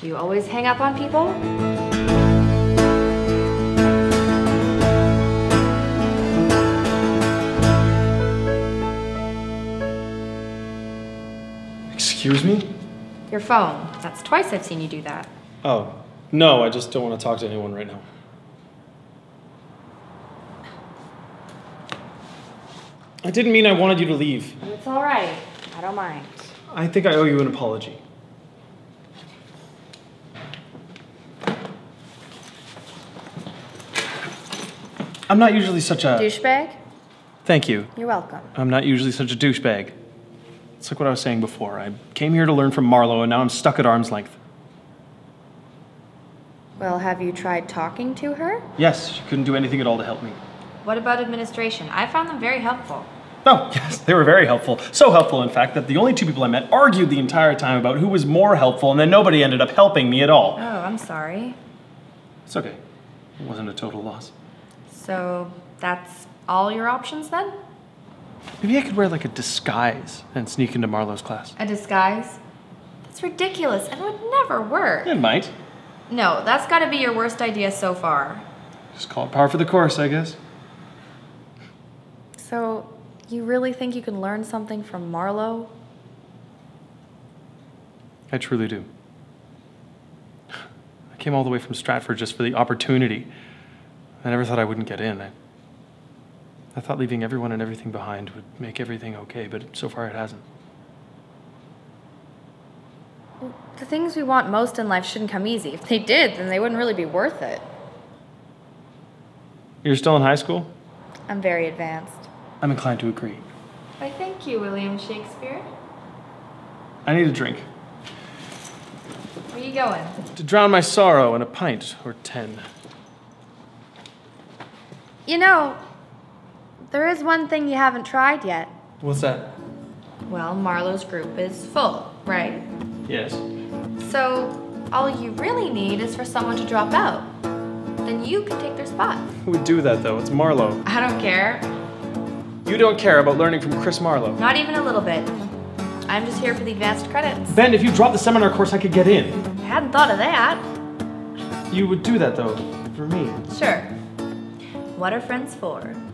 Do you always hang up on people? Excuse me? Your phone. That's twice I've seen you do that. Oh, no, I just don't want to talk to anyone right now. I didn't mean I wanted you to leave. It's all right. I don't mind. I think I owe you an apology. I'm not usually such a... douchebag? Thank you. You're welcome. I'm not usually such a douchebag. It's like what I was saying before. I came here to learn from Marlowe, and now I'm stuck at arm's length. Well, have you tried talking to her? Yes, she couldn't do anything at all to help me. What about administration? I found them very helpful. Oh, yes, they were very helpful. So helpful, in fact, that the only two people I met argued the entire time about who was more helpful, and then nobody ended up helping me at all. Oh, I'm sorry. It's okay. It wasn't a total loss. So that's all your options then? Maybe I could wear like a disguise and sneak into Marlowe's class. A disguise? That's ridiculous and would never work. It might. No, that's gotta be your worst idea so far. Just call it par for the course, I guess. So you really think you can learn something from Marlowe? I truly do. I came all the way from Stratford just for the opportunity. I never thought I wouldn't get in. I thought leaving everyone and everything behind would make everything okay, but so far it hasn't. Well, the things we want most in life shouldn't come easy. If they did, then they wouldn't really be worth it. You're still in high school? I'm very advanced. I'm inclined to agree. Why, thank you, William Shakespeare. I need a drink. Where are you going? To drown my sorrow in a pint or 10. You know, there is one thing you haven't tried yet. What's that? Well, Marlowe's group is full, right? Yes. So, all you really need is for someone to drop out. Then you can take their spot. Who would do that, though? It's Marlowe. I don't care. You don't care about learning from Chris Marlowe? Not even a little bit. I'm just here for the advanced credits. Ben, if you dropped the seminar course, I could get in. I hadn't thought of that. You would do that, though, for me. Sure. What are friends for?